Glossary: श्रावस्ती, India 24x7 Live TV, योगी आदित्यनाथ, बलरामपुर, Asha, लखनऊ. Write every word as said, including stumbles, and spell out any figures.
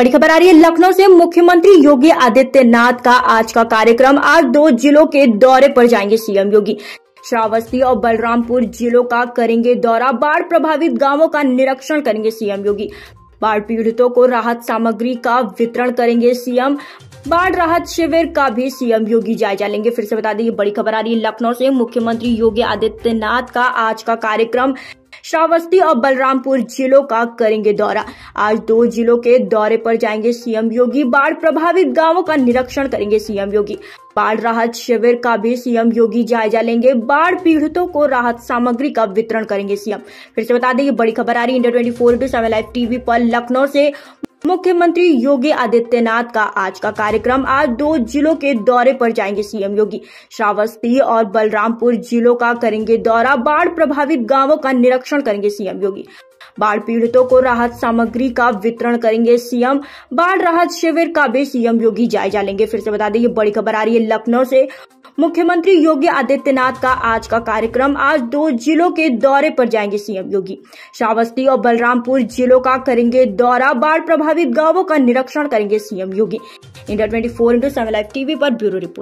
बड़ी खबर आ रही है लखनऊ से। मुख्यमंत्री योगी आदित्यनाथ का आज का कार्यक्रम, आज दो जिलों के दौरे पर जाएंगे सीएम योगी। श्रावस्ती और बलरामपुर जिलों का करेंगे दौरा, बाढ़ प्रभावित गांवों का निरीक्षण करेंगे सीएम योगी। बाढ़ पीड़ितों को राहत सामग्री का वितरण करेंगे सीएम। बाढ़ राहत शिविर का भी सीएम योगी जायजा लेंगे। फिर से बता दें, बड़ी खबर आ रही है लखनऊ से। मुख्यमंत्री योगी आदित्यनाथ का आज का कार्यक्रम, श्रावस्ती और बलरामपुर जिलों का करेंगे दौरा, आज दो जिलों के दौरे पर जाएंगे सीएम योगी। बाढ़ प्रभावित गांवों का निरीक्षण करेंगे सीएम योगी। बाढ़ राहत शिविर का भी सीएम योगी जायजा लेंगे। बाढ़ पीड़ितों को राहत सामग्री का वितरण करेंगे सीएम। फिर से बता दें, ये बड़ी खबर आ रही है India twenty four into seven live TV पर। लखनऊ से मुख्यमंत्री योगी आदित्यनाथ का आज का कार्यक्रम, आज दो जिलों के दौरे पर जाएंगे सीएम योगी। श्रावस्ती और बलरामपुर जिलों का करेंगे दौरा, बाढ़ प्रभावित गांवों का निरीक्षण करेंगे सीएम योगी। बाढ़ पीड़ितों को राहत सामग्री का वितरण करेंगे सीएम। बाढ़ राहत शिविर का भी सीएम योगी जायजा लेंगे। फिर से बता दें, ये बड़ी खबर आ रही है लखनऊ से। मुख्यमंत्री योगी आदित्यनाथ का आज का कार्यक्रम, आज दो जिलों के दौरे पर जाएंगे सीएम योगी। श्रावस्ती और बलरामपुर जिलों का करेंगे दौरा, बाढ़ प्रभावित गांवों का निरीक्षण करेंगे CM Yogi. India twenty four into seven live TV पर ब्यूरो रिपोर्ट।